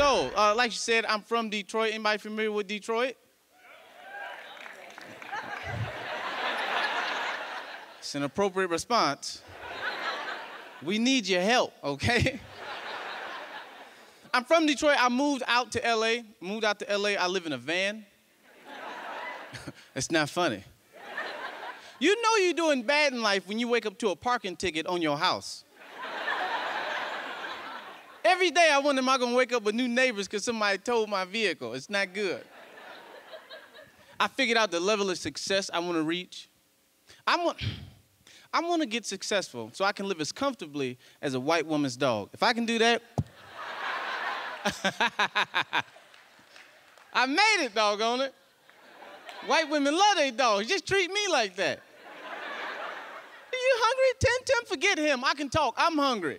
So, like you said, I'm from Detroit. Anybody familiar with Detroit? It's an appropriate response. We need your help, okay? I'm from Detroit. I moved out to LA. I live in a van. It's not funny. You know you're doing bad in life when you wake up to a parking ticket on your house. Every day I wonder, am I gonna wake up with new neighbors because somebody towed my vehicle? It's not good. I figured out the level of success I want to reach. I want to get successful so I can live as comfortably as a white woman's dog. If I can do that, I made it, doggone it. White women love their dogs. Just treat me like that. Are you hungry? Tim, forget him. I can talk. I'm hungry.